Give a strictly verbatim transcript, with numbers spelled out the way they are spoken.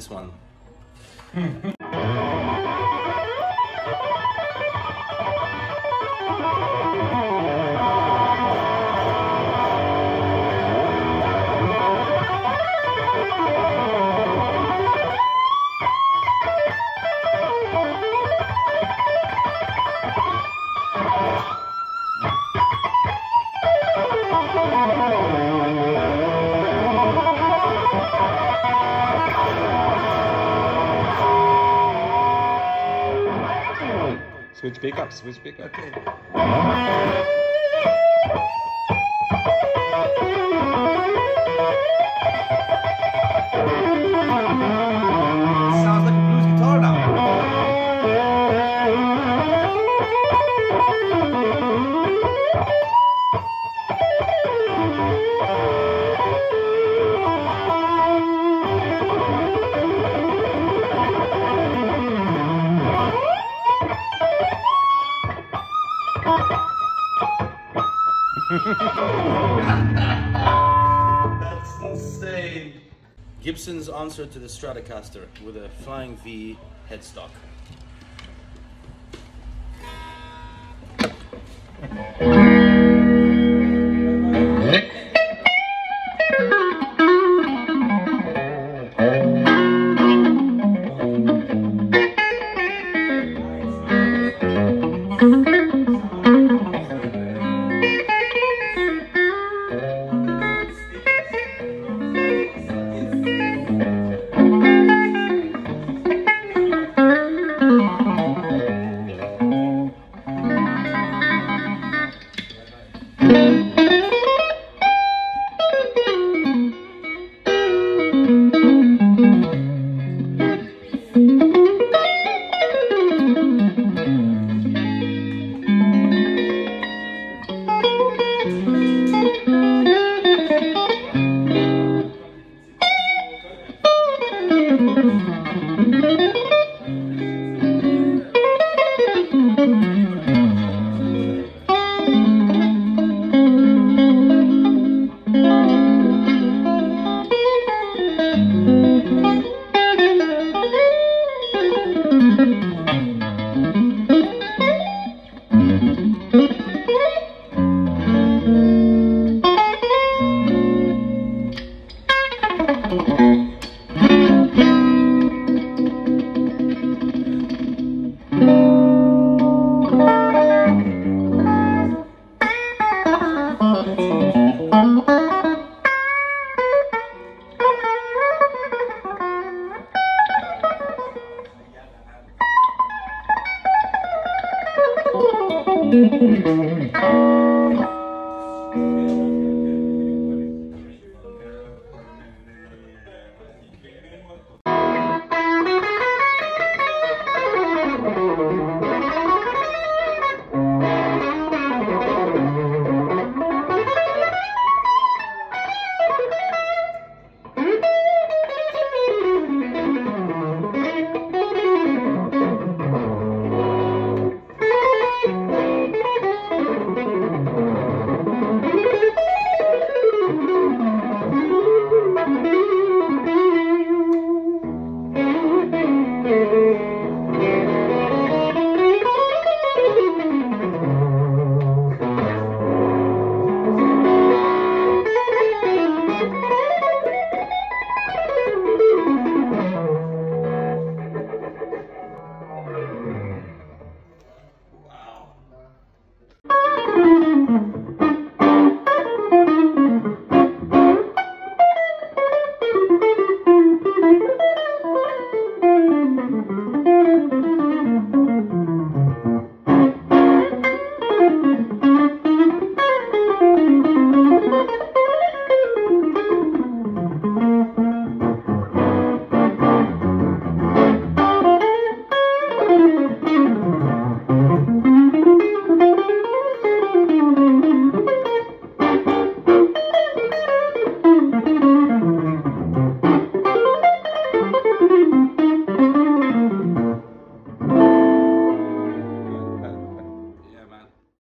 this one. Switch back up, switch back up. Okay. That's insane. Gibson's answer to the Stratocaster with a Flying V headstock. Thank you.